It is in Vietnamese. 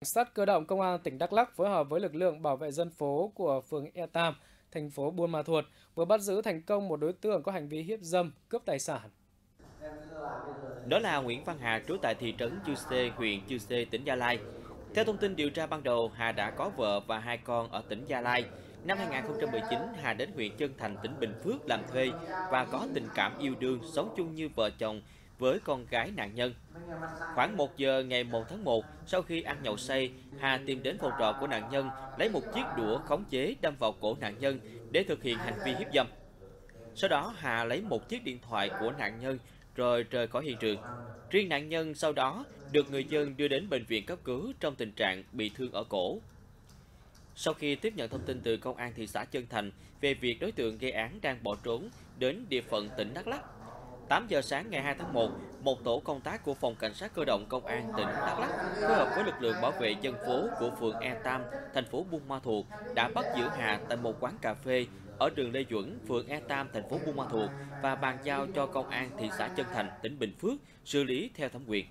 Cảnh sát cơ động công an tỉnh Đắk Lắk phối hợp với lực lượng bảo vệ dân phố của phường Ea Tam, thành phố Buôn Ma Thuột vừa bắt giữ thành công một đối tượng có hành vi hiếp dâm, cướp tài sản. Đó là Nguyễn Văn Hà trú tại thị trấn Chư Sê, huyện Chư Sê, tỉnh Gia Lai. Theo thông tin điều tra ban đầu, Hà đã có vợ và hai con ở tỉnh Gia Lai. Năm 2019, Hà đến huyện Trân Thành, tỉnh Bình Phước làm thuê và có tình cảm yêu đương, sống chung như vợ chồng với con gái nạn nhân. Khoảng 1 giờ ngày 1 tháng 1, sau khi ăn nhậu say, Hà tìm đến phòng trọ của nạn nhân, lấy một chiếc đũa khống chế đâm vào cổ nạn nhân để thực hiện hành vi hiếp dâm. Sau đó, Hà lấy một chiếc điện thoại của nạn nhân rồi rời khỏi hiện trường. Riêng nạn nhân sau đó được người dân đưa đến bệnh viện cấp cứu trong tình trạng bị thương ở cổ. Sau khi tiếp nhận thông tin từ công an thị xã Chơn Thành về việc đối tượng gây án đang bỏ trốn đến địa phận tỉnh Đắk Lắk, 8 giờ sáng ngày 2 tháng 1, một tổ công tác của Phòng Cảnh sát Cơ động Công an tỉnh Đắk Lắk phối hợp với lực lượng bảo vệ dân phố của phường Ea Tam, thành phố Buôn Ma Thuột đã bắt giữ Hà tại một quán cà phê ở đường Lê Duẩn, phường Ea Tam, thành phố Buôn Ma Thuột và bàn giao cho Công an thị xã Trân Thành, tỉnh Bình Phước xử lý theo thẩm quyền.